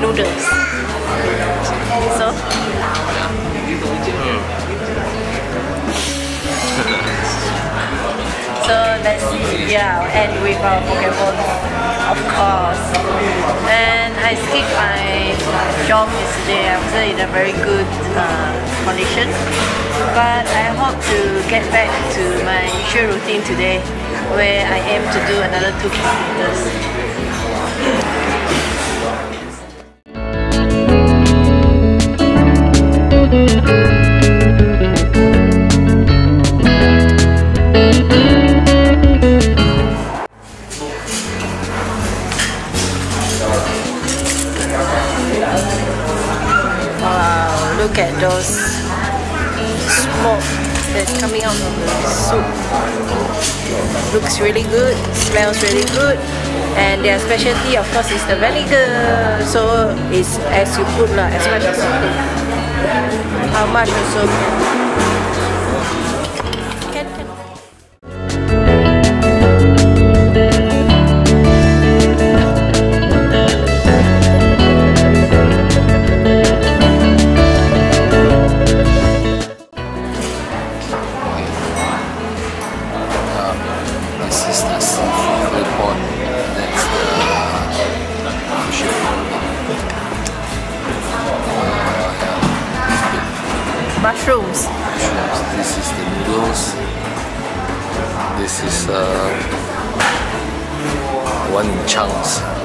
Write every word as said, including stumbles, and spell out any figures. noodles. So, so let's see. Yeah, I'll end with our Pokemon, of course. And I think my job is today. I wasn't in a very good uh, condition, but I hope to get back to my usual routine today, where I aim to do another two kilometers. Wow, look at those smoke that's coming out of the soup. Looks really good, smells really good, and their specialty, of course, is the vinegar. So it's as you put lah, as much as you put. How much also? Mushrooms. Mushrooms. This is the noodles. This is uh, one in chunks.